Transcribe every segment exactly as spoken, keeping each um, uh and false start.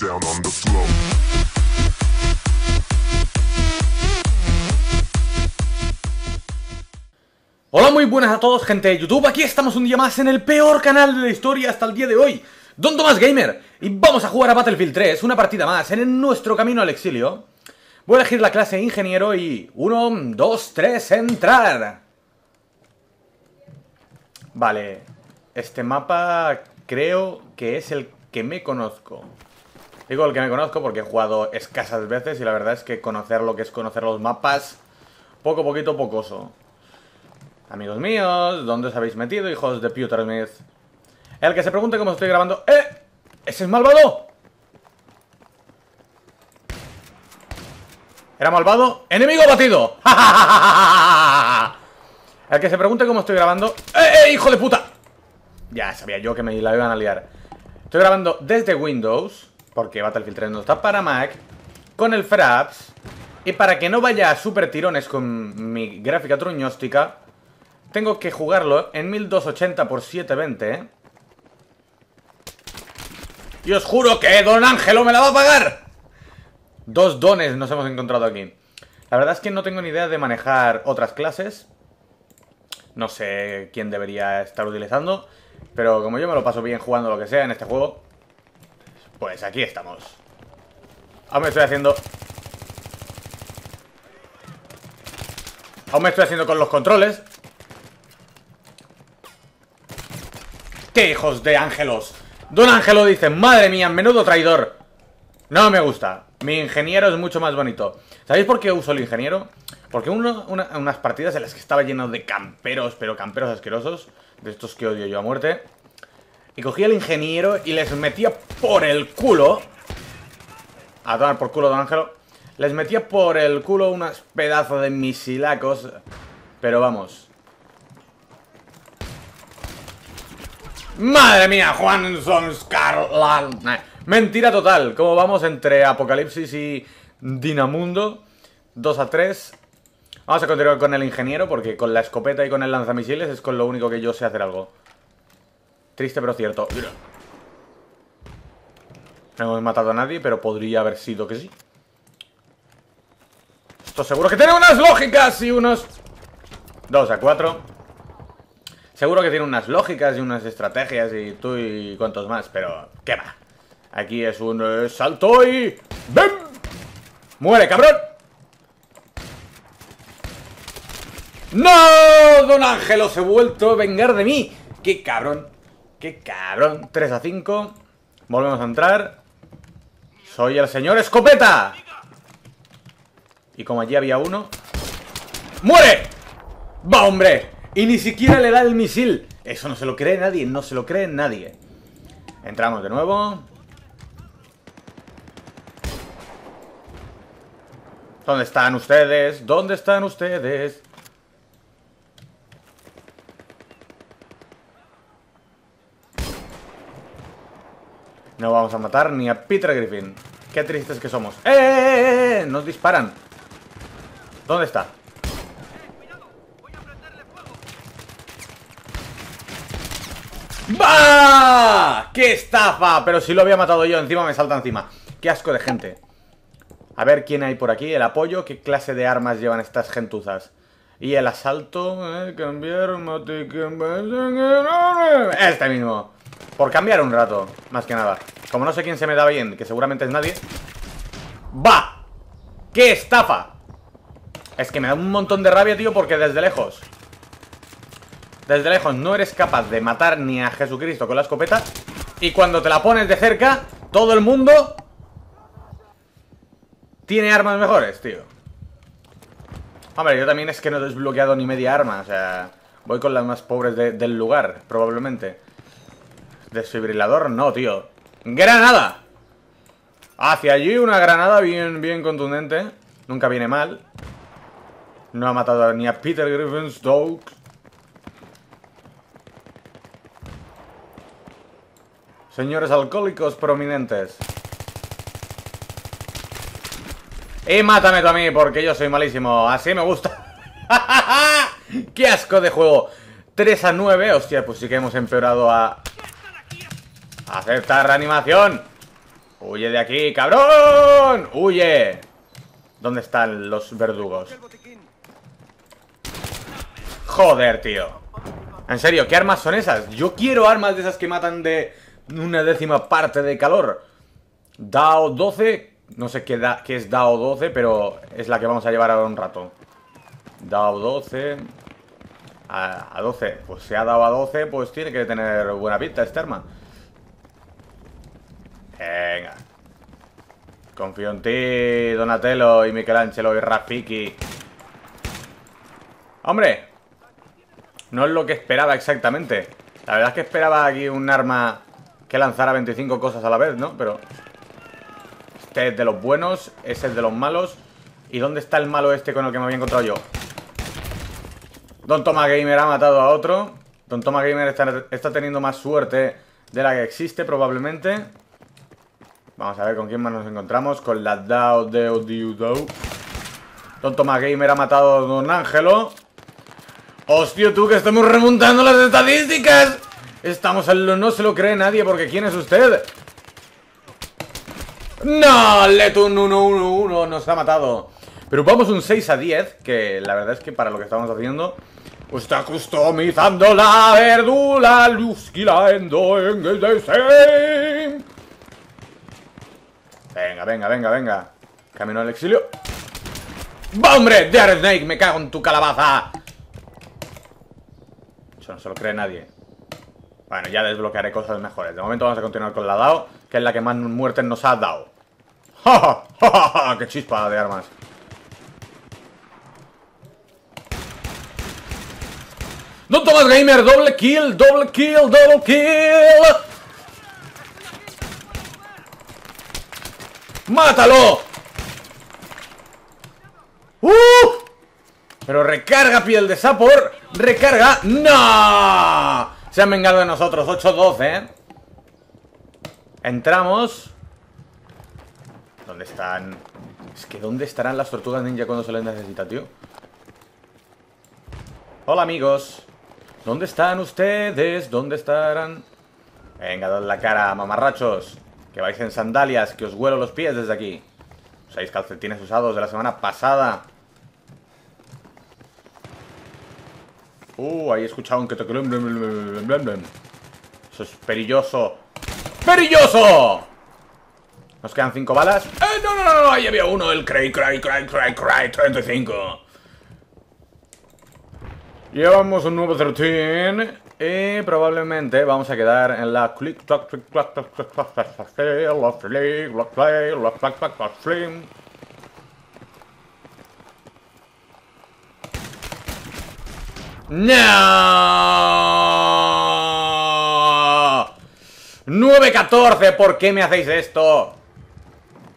down on the floor. Hola, muy buenas a todos, gente de YouTube. Aquí estamos un día más en el peor canal de la historia hasta el día de hoy, Don Tomás Gamer. Y vamos a jugar a Battlefield tres, una partida más, en nuestro camino al exilio. Voy a elegir la clase ingeniero y... uno, dos, tres, entrar. Vale, este mapa creo que es el que me conozco. Digo el que me conozco porque he jugado escasas veces y la verdad es que conocer lo que es conocer los mapas, poco, poquito, pocoso. Amigos míos, ¿dónde os habéis metido, hijos de Peter Smith? El que se pregunte cómo estoy grabando... ¡Eh! ¡Ese es malvado! ¿Era malvado? ¡Enemigo batido! ¡Ja, ja, ja, ja, ja! El que se pregunte cómo estoy grabando... ¡Eh, eh, hijo de puta! Ya sabía yo que me la iban a liar. Estoy grabando desde Windows, porque Battlefield tres no está para Mac, con el FRAPS, y para que no vaya a super tirones con mi gráfica truñóstica... Tengo que jugarlo en mil doscientos ochenta por setecientos veinte. Y os juro que Don Ángelo me la va a pagar. Dos dones nos hemos encontrado aquí. La verdad es que no tengo ni idea de manejar otras clases. No sé quién debería estar utilizando, pero como yo me lo paso bien jugando lo que sea en este juego, pues aquí estamos. Aún me estoy haciendo... Aún me estoy haciendo con los controles. ¡Qué hijos de ángelos! Don Ángelo dice, madre mía, menudo traidor. No me gusta. Mi ingeniero es mucho más bonito. ¿Sabéis por qué uso el ingeniero? Porque uno, una, unas partidas en las que estaba lleno de camperos, pero camperos asquerosos, de estos que odio yo a muerte, y cogía el ingeniero y les metía por el culo. A tomar por culo, Don Ángelo. Les metía por el culo unas pedazos de misilacos. Pero vamos. ¡Madre mía, Juan Sonscarlan! Mentira total. ¿Cómo vamos entre Apocalipsis y Dinamundo? dos a tres. Vamos a continuar con el ingeniero, porque con la escopeta y con el lanzamisiles es con lo único que yo sé hacer algo. Triste pero cierto. No hemos matado a nadie, pero podría haber sido que sí. Esto seguro que tiene unas lógicas y unos... dos a cuatro. Seguro que tiene unas lógicas y unas estrategias y tú y cuantos más, pero ¿qué va? Aquí es un eh, salto y... ¡Bum! ¡Muere, cabrón! ¡No! Don Ángelo se ha vuelto a vengar de mí. ¡Qué cabrón! ¡Qué cabrón! tres a cinco. Volvemos a entrar. Soy el señor Escopeta. Y como allí había uno... ¡Muere! ¡Va, hombre! Y ni siquiera le da el misil. Eso no se lo cree nadie, no se lo cree nadie. Entramos de nuevo. ¿Dónde están ustedes? ¿Dónde están ustedes? No vamos a matar ni a Peter Griffin. Qué tristes que somos. ¡Eh, eh, eh! Nos disparan. ¿Dónde está? ¡Bah! ¡Qué estafa! Pero si lo había matado yo, encima me salta encima. ¡Qué asco de gente! A ver quién hay por aquí, el apoyo. ¿Qué clase de armas llevan estas gentuzas? Y el asalto... Este mismo. Por cambiar un rato, más que nada. Como no sé quién se me da bien, que seguramente es nadie. ¡Bah! ¡Qué estafa! Es que me da un montón de rabia, tío, porque desde lejos... Desde lejos no eres capaz de matar ni a Jesucristo con la escopeta. Y cuando te la pones de cerca, todo el mundo tiene armas mejores, tío. Hombre, yo también es que no he desbloqueado ni media arma. O sea, voy con las más pobres de, del lugar, probablemente. Desfibrilador, no, tío. ¡Granada! Hacia allí una granada bien, bien contundente. Nunca viene mal. No ha matado ni a Peter Griffin Stokes. Señores alcohólicos prominentes. Y mátame tú a mí, porque yo soy malísimo. Así me gusta. ¡Qué asco de juego! tres a nueve. Hostia, pues sí que hemos empeorado a... ¡Acepta reanimación! ¡Huye de aquí, cabrón! ¡Huye! ¿Dónde están los verdugos? Joder, tío. En serio, ¿qué armas son esas? Yo quiero armas de esas que matan de una décima parte de calor. DAO doce. No sé qué, da, qué es DAO doce, pero es la que vamos a llevar ahora un rato. DAO doce. A, a doce. Pues si ha dado a doce, pues tiene que tener buena pinta este arma. Venga. Confío en ti, Donatello y Michelangelo y Rafiki. ¡Hombre! No es lo que esperaba exactamente. La verdad es que esperaba aquí un arma que lanzara veinticinco cosas a la vez, ¿no? Pero este es de los buenos, ese es de los malos. ¿Y dónde está el malo este con el que me había encontrado yo? Don Tomás Gamer ha matado a otro. Don Tomás Gamer está, está teniendo más suerte de la que existe probablemente. Vamos a ver con quién más nos encontramos. Con la DAO de Odiudou. Don Tomás Gamer ha matado a Don Ángelo. ¡Hostia, tú, que estamos remontando las estadísticas! Estamos en lo... No se lo cree nadie, porque ¿quién es usted? ¡No! Letun uno uno uno nos ha matado. Pero vamos un seis a diez, que la verdad es que para lo que estamos haciendo... Está customizando la verdura, lusquilando en el deseo. Venga, venga, venga, venga. Camino al exilio. ¡Va, hombre! ¡Dare Snake! ¡Me cago en tu calabaza! No se lo cree nadie. Bueno, ya desbloquearé cosas mejores. De momento vamos a continuar con la DAO, que es la que más muertes nos ha dado. ¡Ja, ja, ja, ja! ¡Qué chispa de armas! ¡Don Tomás Gamer! ¡Doble kill! ¡Doble kill! ¡Doble kill! ¡Mátalo! ¡Uh! Pero recarga, piel de sapo. Recarga. ¡No! Se han vengado de nosotros. ocho doce, ¿eh? Entramos. ¿Dónde están? Es que ¿dónde estarán las tortugas ninja cuando se les necesita, tío? Hola, amigos. ¿Dónde están ustedes? ¿Dónde estarán? Venga, dad la cara, mamarrachos. Que vais en sandalias, que os huelo los pies desde aquí. Usáis calcetines usados de la semana pasada. Uh, ahí he escuchado un que te... Eso es perilloso. ¡Perilloso! Nos quedan cinco balas. ¡Eh, no, no, no, no! Ahí había uno, el cray, cray, cray, cray, cray, treinta y cinco. Llevamos un nuevo thirteen. Y probablemente vamos a quedar en la... click, clack, click, clack, clack, clack, clack, clack, clack, clack, clack, clack, clack, clack, clack. ¡No! nueve catorce, ¿por qué me hacéis esto?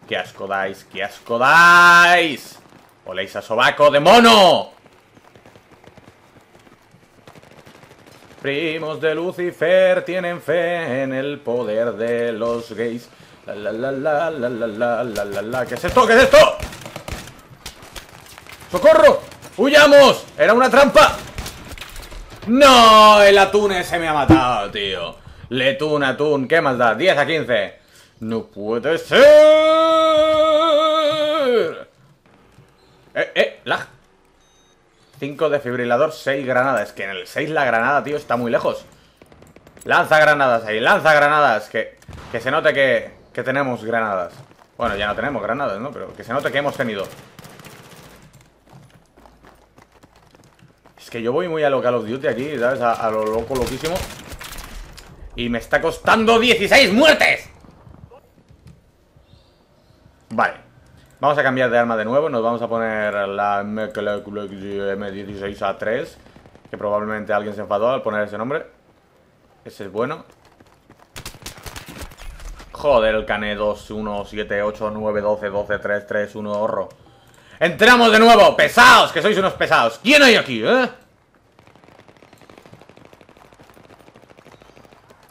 ¡Qué asco dais! ¡Qué asco dais! ¡Oléis a sobaco de mono! Primos de Lucifer tienen fe en el poder de los gays. La la la la la la la la la la. ¿Qué es esto? ¿Qué es esto? ¡Socorro! ¡Huyamos! ¡Era una trampa! ¡No! El atún ese me ha matado, tío. Letún, atún, ¿qué más da? diez a quince. ¡No puede ser! ¡Eh, eh! ¡Lag! cinco desfibrilador, seis granadas. Es que en el seis la granada, tío, está muy lejos. Lanza granadas ahí, lanza granadas. Que, que se note que, que tenemos granadas. Bueno, ya no tenemos granadas, ¿no? Pero que se note que hemos tenido. Es que yo voy muy a lo Call of Duty aquí, ¿sabes? A, a lo loco, loquísimo. Y me está costando dieciséis muertes. Vale. Vamos a cambiar de arma de nuevo. Nos vamos a poner la M dieciséis A tres. Que probablemente alguien se enfadó al poner ese nombre. Ese es bueno. Joder, el K N dos uno siete ocho nueve uno dos uno dos tres tres uno, horro. ¡Entramos de nuevo! ¡Pesados! ¡Que sois unos pesados! ¿Quién hay aquí, eh?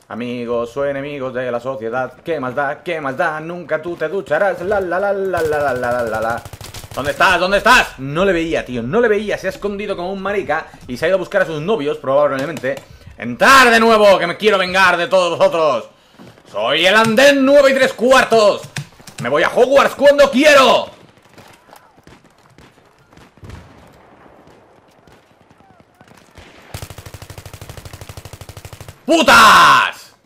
Amigos o enemigos de la sociedad. ¿Qué más da? ¿Qué más da? Nunca tú te ducharás. La la la la la la la la. ¿Dónde estás? ¿Dónde estás? No le veía, tío. No le veía. Se ha escondido como un marica y se ha ido a buscar a sus novios, probablemente. ¡Entrar de nuevo! ¡Que me quiero vengar de todos vosotros! Soy el andén nueve y tres cuartos. Me voy a Hogwarts cuando quiero. ¡Putas!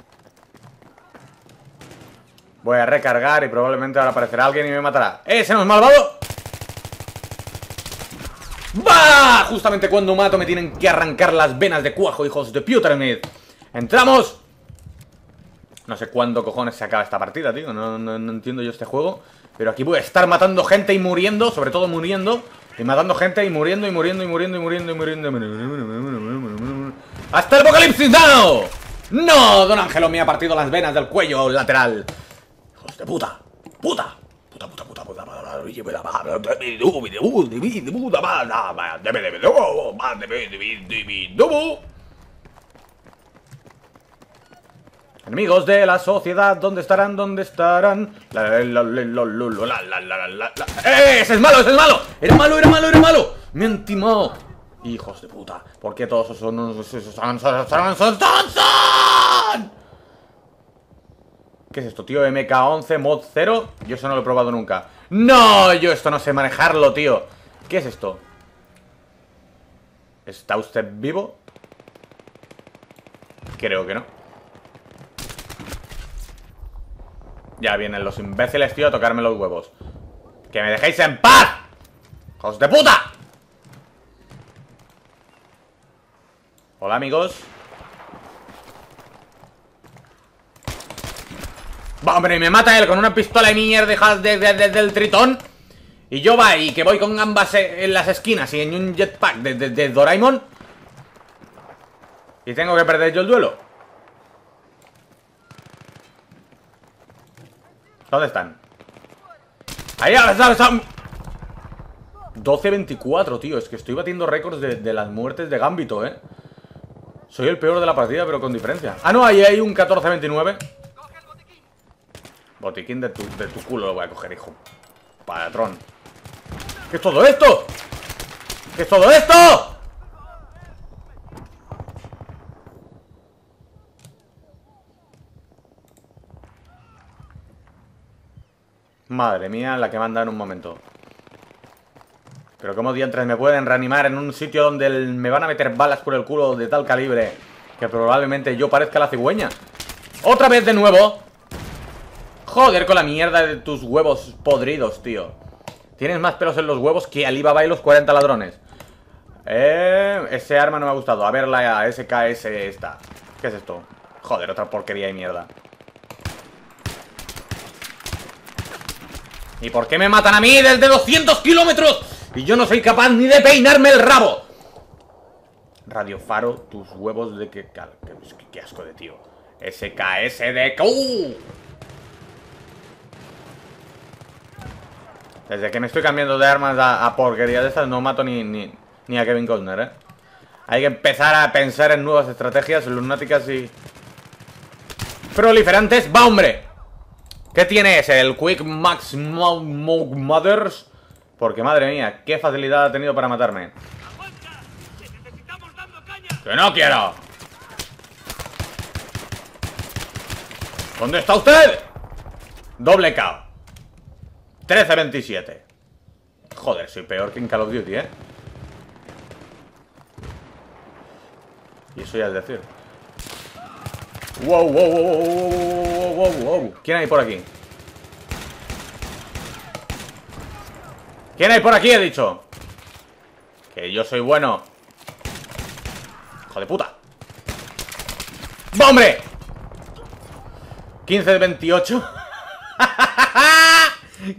Voy a recargar y probablemente ahora aparecerá alguien y me matará. ¡Ese no es malvado! ¡Va! Justamente cuando mato me tienen que arrancar las venas de cuajo, hijos de Peter Smith. ¡Entramos! No sé cuándo cojones se acaba esta partida, tío. No, no, no entiendo yo este juego. Pero aquí voy a estar matando gente y muriendo. Sobre todo muriendo. Y matando gente y muriendo y muriendo y muriendo y muriendo y muriendo. Y muriendo. ¡Hasta el apocalipsis, Dano! ¡No! Don Ángelo me ha partido las venas del cuello lateral. ¡Hijos de puta! ¡Puta! ¡Puta, puta, puta, puta! Enemigos de la sociedad, ¿dónde estarán? ¿Dónde estarán? La, la, la, la, la, la, la, la. ¡Eh! ¡Ese es malo! ¡Ese es malo! ¡Era malo! ¡Era malo! ¡Era malo! ¡Me han timado! ¡Hijos de puta! ¿Por qué todos son unos... son, son, son, son, son? ¿Qué es esto, tío? M K once mod cero. Yo eso no lo he probado nunca. ¡No! Yo esto no sé manejarlo, tío. ¿Qué es esto? ¿Está usted vivo? Creo que no. Ya vienen los imbéciles, tío, a tocarme los huevos. ¡Que me dejéis en paz! ¡Hijos de puta! Hola, amigos. Va, hombre, me mata él con una pistola de mierda de, de, de, del tritón. Y yo va, y que voy con ambas en las esquinas y en un jetpack de, de, de Doraemon. Y tengo que perder yo el duelo. ¿Dónde están? ¡Ahí! ¡Están! doce veinticuatro, tío. Es que estoy batiendo récords de, de las muertes de Gambito, ¿eh? Soy el peor de la partida, pero con diferencia. Ah, no, ahí hay un catorce veintinueve. Botiquín de tu, de tu culo lo voy a coger, hijo. Patrón. ¿Qué es todo esto? ¿Qué es todo esto? Madre mía, la que manda en un momento. Pero cómo diantres me pueden reanimar en un sitio donde el... me van a meter balas por el culo de tal calibre que probablemente yo parezca la cigüeña. ¡Otra vez de nuevo! Joder con la mierda de tus huevos podridos, tío. Tienes más pelos en los huevos que Alibaba y los cuarenta ladrones. Eh... Ese arma no me ha gustado. A ver la S K S esta. ¿Qué es esto? Joder, otra porquería y mierda. ¿Y por qué me matan a mí desde doscientos kilómetros? Y yo no soy capaz ni de peinarme el rabo. Radio Faro, tus huevos de que... Qué asco de tío. S K S de... ¡Uh! Desde que me estoy cambiando de armas a, a porquería de estas, no mato ni, ni, ni a Kevin Costner, ¿eh? Hay que empezar a pensar en nuevas estrategias lunáticas y... proliferantes. ¡Va, hombre! ¿Qué tiene ese? ¿El Quick Max Mo Mo Mothers? Porque madre mía, qué facilidad ha tenido para matarme. ¡Que no quiero! ¿Dónde está usted? Doble K O. trece veintisiete. Joder, soy peor que en Call of Duty, ¿eh? Y eso ya es decir. Wow, wow, wow, wow, wow, wow. ¿Quién hay por aquí? ¿Quién hay por aquí? He dicho. Que yo soy bueno. Hijo de puta. ¡Va, hombre! quince de veintiocho.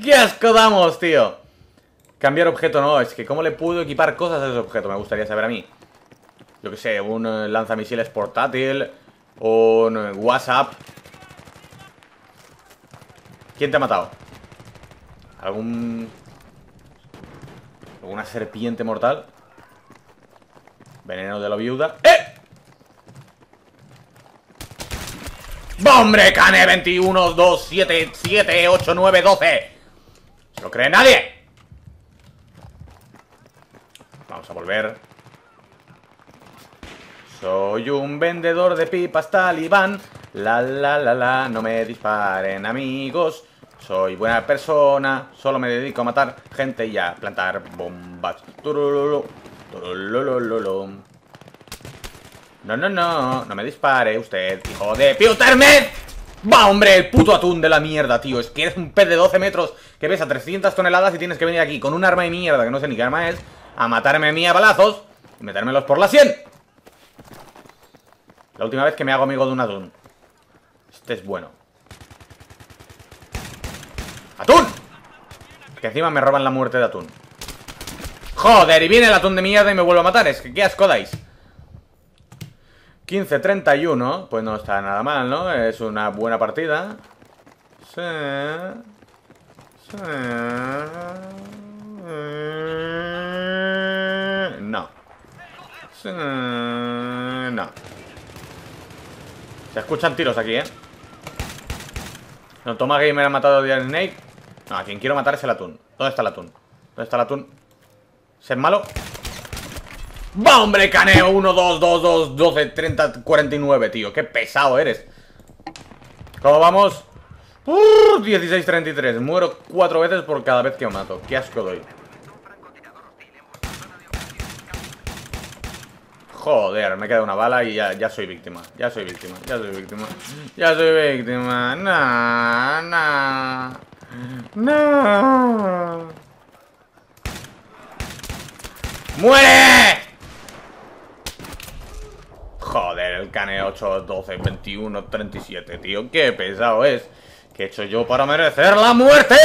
¡Qué asco damos, tío! Cambiar objeto no. Es que cómo le puedo equipar cosas a ese objeto. Me gustaría saber a mí. Yo que sé, un lanzamisiles portátil... un WhatsApp. ¿Quién te ha matado? ¿Algún... alguna serpiente mortal? Veneno de la viuda. ¡Eh! ¡Va, hombre! Cane veintiuno, dos, siete, siete, ocho, nueve, doce. ¡Se lo cree nadie! Vamos a volver. Soy un vendedor de pipas talibán. La la la la, no me disparen, amigos. Soy buena persona, solo me dedico a matar gente y a plantar bombas. Turululu, turululu. No, no, no, no me dispare usted, hijo de Peter Smith. Va, hombre, el puto atún de la mierda, tío. Es que eres un pez de doce metros que pesa trescientas toneladas y tienes que venir aquí con un arma de mierda, que no sé ni qué arma es, a matarme a mí a balazos y metérmelos por la sien. La última vez que me hago amigo de un atún. Este es bueno. ¡Atún! Que encima me roban la muerte de atún. ¡Joder! Y viene el atún de mierda y me vuelvo a matar. Es que qué asco dais. quince treinta y uno. Pues no está nada mal, ¿no? Es una buena partida. Sí. Sí. No. Sí. No. Se escuchan tiros aquí, ¿eh? Don Tomás Gamer ha matado a Dare Snake. No, a quien quiero matar es el atún. ¿Dónde está el atún? ¿Dónde está el atún? ¿Ser malo? ¡Va, hombre, caneo! uno, dos, dos, dos, doce, treinta, cuarenta y nueve, tío. ¡Qué pesado eres! ¿Cómo vamos? Uh, dieciséis, treinta y tres. Muero cuatro veces por cada vez que mato. ¡Qué asco doy! Joder, me queda una bala y ya, ya soy víctima. Ya soy víctima, ya soy víctima. Ya soy víctima. Nah, nah. Nah. ¡Muere! Joder, el cane ocho, doce, veintiuno, treinta y siete, tío. ¡Qué pesado es! ¿Qué he hecho yo para merecer la muerte?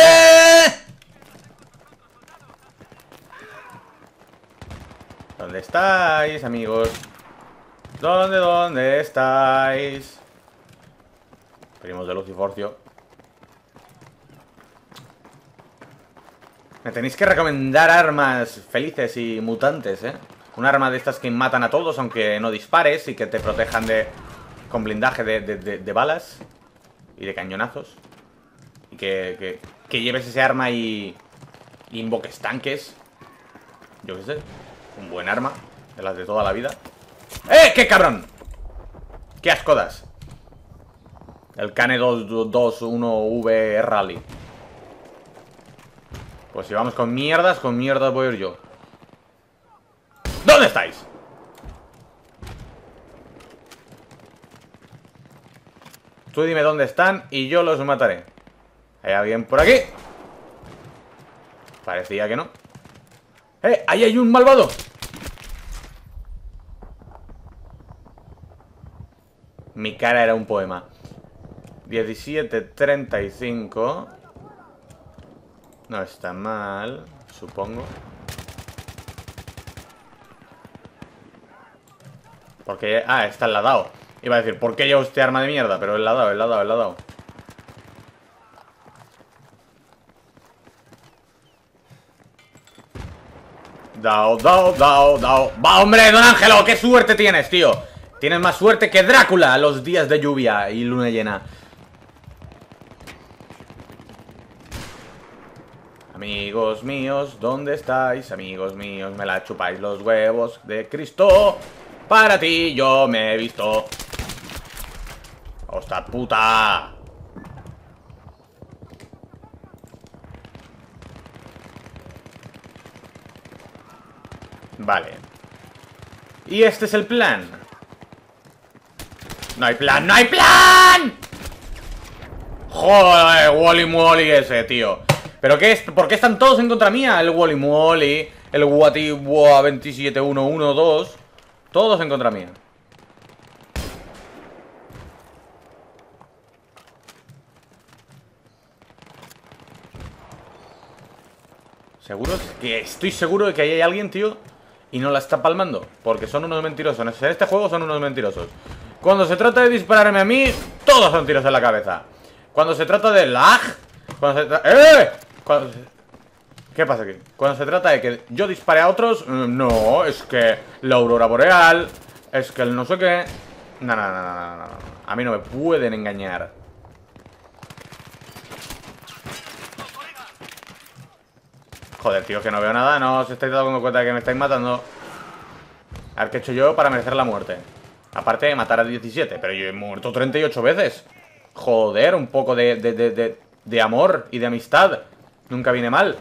¿Dónde estáis, amigos? ¿Dónde, dónde estáis? Primos de Luciforcio. Me tenéis que recomendar armas felices y mutantes, ¿eh? Un arma de estas que matan a todos, aunque no dispares, y que te protejan de... con blindaje de, de, de, de balas y de cañonazos. Y que, que, que lleves ese arma y... y invoques tanques. Yo qué sé. Un buen arma, de las de toda la vida. ¡Eh! ¡Qué cabrón! ¡Qué ascodas! El K N dos veintiuno V Rally. Pues si vamos con mierdas, con mierdas voy a ir yo. ¿Dónde estáis? Tú dime dónde están y yo los mataré. ¿Hay alguien por aquí? Parecía que no. ¡Eh! ¡Ahí hay un malvado! Mi cara era un poema. diecisiete treinta y cinco. No está mal, supongo. Porque... ah, está en la D A O. Iba a decir, ¿por qué llevo este arma de mierda? Pero en la D A O, en la D A O, en la D A O. Dao, dao, dao, dao. ¡Va, hombre, Don Ángelo! ¡Qué suerte tienes, tío! Tienes más suerte que Drácula los días de lluvia y luna llena. Amigos míos, ¿dónde estáis? Amigos míos, me la chupáis los huevos de Cristo. Para ti yo me he visto. ¡Hostia puta! Vale. Y este es el plan. ¡No hay plan! ¡No hay plan! Joder, Wally Molly ese, tío. ¿Pero qué es? ¿Por qué están todos en contra mía? El Wally Molly, el Wati Wa veintisiete uno uno dos. Todos en contra mía. ¿Seguros? Que estoy seguro de que ahí hay alguien, tío. Y no la está palmando, porque son unos mentirosos. En este juego son unos mentirosos. Cuando se trata de dispararme a mí, todos son tiros en la cabeza. Cuando se trata de lag, cuando se trata... ¡Eh! Cuando se... ¿Qué pasa aquí? Cuando se trata de que yo dispare a otros, no, es que la Aurora Boreal, es que el no sé qué. No, no, no, no, no, no. A mí no me pueden engañar. Joder, tío, que no veo nada. No os estáis dando cuenta de que me estáis matando. A ver, ¿qué he hecho yo para merecer la muerte? Aparte de matar a diecisiete, pero yo he muerto treinta y ocho veces. Joder, un poco de, de, de, de, de amor y de amistad nunca viene mal.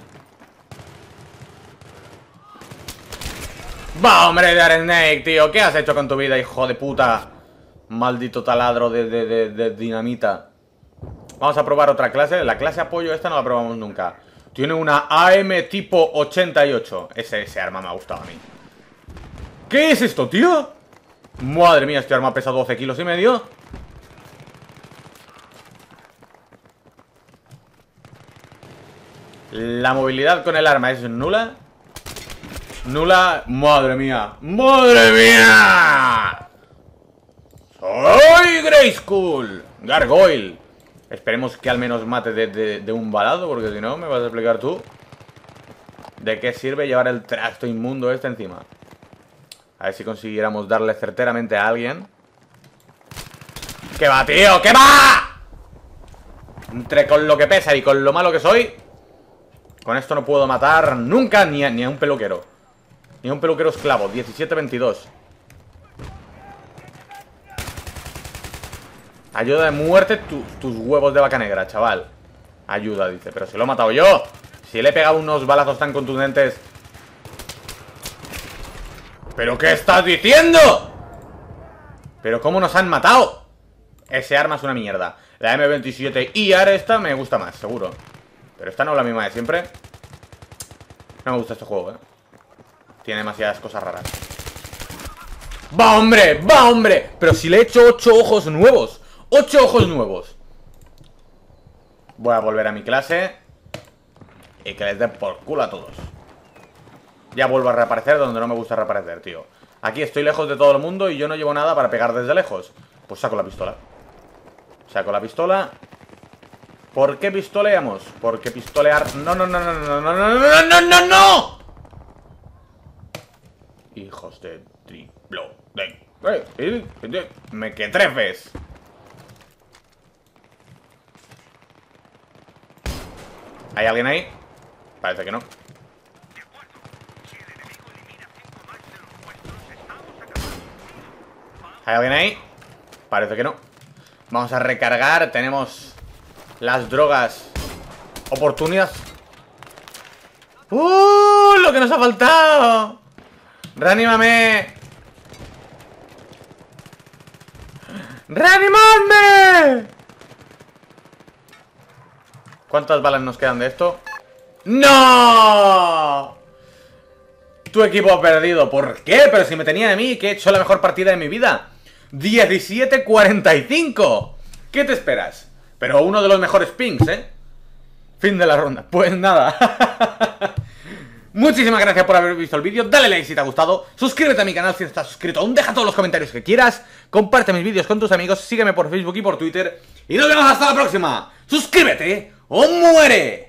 ¡Va, hombre, Dare Snake, tío! ¿Qué has hecho con tu vida, hijo de puta? Maldito taladro de, de, de, de dinamita. Vamos a probar otra clase. La clase apoyo esta no la probamos nunca. Tiene una A M tipo ochenta y ocho. Ese, ese arma me ha gustado a mí. ¿Qué es esto, tío? Madre mía, este arma pesa doce kilos y medio. La movilidad con el arma es nula. Nula, madre mía. ¡Madre mía! ¡Soy Grayskull! Gargoyle. Esperemos que al menos mate de, de, de un balazo, porque si no, me vas a explicar tú de qué sirve llevar el trasto inmundo este encima. A ver si consiguiéramos darle certeramente a alguien. ¡Qué va, tío! ¡Qué va! Entre con lo que pesa y con lo malo que soy, con esto no puedo matar nunca ni a, ni a un peluquero. Ni a un peluquero esclavo. diecisiete veintidós. Ayuda de muerte tu, tus huevos de vaca negra, chaval. Ayuda, dice. Pero si lo he matado yo. Si le he pegado unos balazos tan contundentes. ¿Pero qué estás diciendo? ¿Pero cómo nos han matado? Ese arma es una mierda. La M veintisiete A tres esta me gusta más, seguro. Pero esta no es la misma de siempre. No me gusta este juego, eh. Tiene demasiadas cosas raras. ¡Va, hombre! ¡Va, hombre! Pero si le he hecho ocho ojos nuevos. ¡Ocho ojos nuevos! Voy a volver a mi clase. Y que les den por culo a todos. Ya vuelvo a reaparecer donde no me gusta reaparecer, tío. Aquí estoy lejos de todo el mundo y yo no llevo nada para pegar desde lejos. Pues saco la pistola. Saco la pistola. ¿Por qué pistoleamos? Porque pistolear... No, no, no, no, no, no, no, no, no, no, no. Hijos de triplo. Mequetrefes. ¿Hay alguien ahí? Parece que no. ¿Hay alguien ahí? Parece que no. Vamos a recargar. Tenemos las drogas oportunas. ¡Uh! ¡Lo que nos ha faltado! ¡Reanímame! ¡Reanimadme! ¿Cuántas balas nos quedan de esto? ¡No! Tu equipo ha perdido. ¿Por qué? Pero si me tenían a mí, que he hecho la mejor partida de mi vida. diecisiete cuarenta y cinco. ¿Qué te esperas? Pero uno de los mejores pings, ¿eh? Fin de la ronda. Pues nada. Muchísimas gracias por haber visto el vídeo. Dale like si te ha gustado. Suscríbete a mi canal si no estás suscrito aún. Deja todos los comentarios que quieras. Comparte mis vídeos con tus amigos. Sígueme por Facebook y por Twitter. Y nos vemos hasta la próxima. Suscríbete o muere.